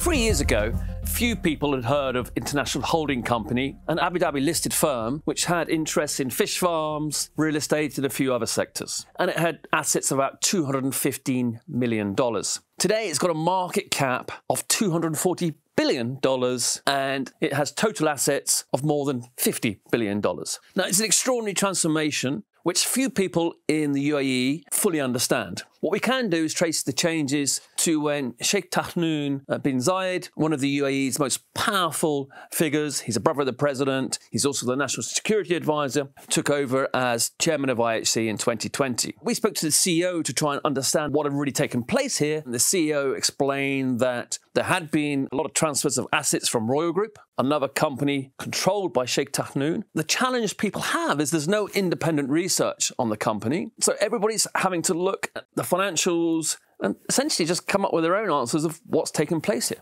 3 years ago, few people had heard of International Holding Company, an Abu Dhabi-listed firm which had interests in fish farms, real estate and a few other sectors. And it had assets of about $215 million. Today, it's got a market cap of $240 billion and it has total assets of more than $50 billion. Now, it's an extraordinary transformation which few people in the UAE fully understand. What we can do is trace the changes to when Sheikh Tahnoun bin Zayed, one of the UAE's most powerful figures, he's a brother of the president, he's also the national security advisor, took over as chairman of IHC in 2020. We spoke to the CEO to try and understand what had really taken place here. And the CEO explained that there had been a lot of transfers of assets from Royal Group, another company controlled by Sheikh Tahnoun. The challenge people have is there's no independent research on the company. So everybody's having to look at the financials and essentially just come up with their own answers of what's taken place here.